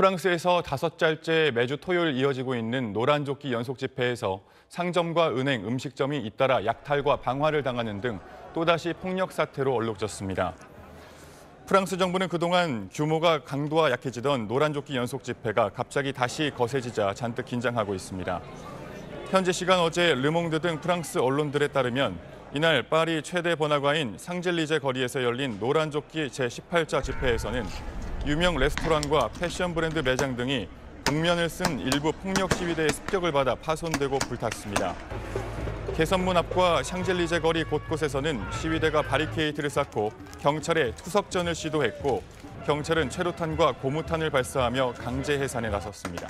프랑스에서 5달째 매주 토요일 이어지고 있는 노란조끼 연속 집회에서 상점과 은행, 음식점이 잇따라 약탈과 방화를 당하는 등 또다시 폭력 사태로 얼룩졌습니다. 프랑스 정부는 그동안 규모가 강도와 약해지던 노란조끼 연속 집회가 갑자기 다시 거세지자 잔뜩 긴장하고 있습니다. 현지 시간 어제 르몽드 등 프랑스 언론들에 따르면 이날 파리 최대 번화가인 샹젤리제 거리에서 열린 노란조끼 제18차 집회에서는 유명 레스토랑과 패션 브랜드 매장 등이 복면을 쓴 일부 폭력 시위대의 습격을 받아 파손되고 불탔습니다. 개선문 앞과 샹젤리제 거리 곳곳에서는 시위대가 바리케이트를 쌓고 경찰에 투석전을 시도했고 경찰은 최루탄과 고무탄을 발사하며 강제 해산에 나섰습니다.